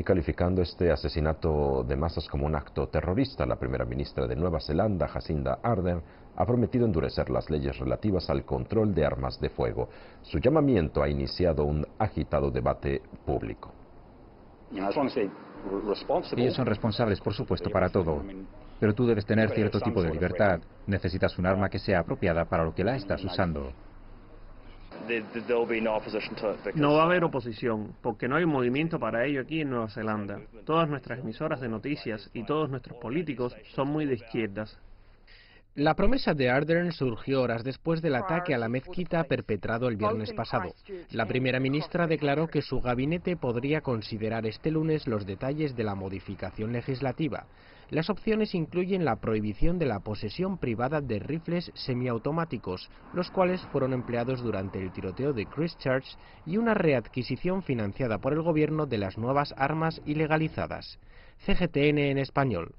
y calificando este asesinato de masas como un acto terrorista. La primera ministra de Nueva Zelanda, Jacinda Ardern, ha prometido endurecer las leyes relativas al control de armas de fuego. Su llamamiento ha iniciado un agitado debate público. Ellos son responsables, por supuesto, para todo. Pero tú debes tener cierto tipo de libertad. Necesitas un arma que sea apropiada para lo que la estás usando. No va a haber oposición, porque no hay un movimiento para ello aquí en Nueva Zelanda. Todas nuestras emisoras de noticias y todos nuestros políticos son muy de izquierdas. La promesa de Ardern surgió horas después del ataque a la mezquita perpetrado el viernes pasado. La primera ministra declaró que su gabinete podría considerar este lunes los detalles de la modificación legislativa. Las opciones incluyen la prohibición de la posesión privada de rifles semiautomáticos, los cuales fueron empleados durante el tiroteo de Christchurch, y una readquisición financiada por el gobierno de las nuevas armas ilegalizadas. CGTN en español.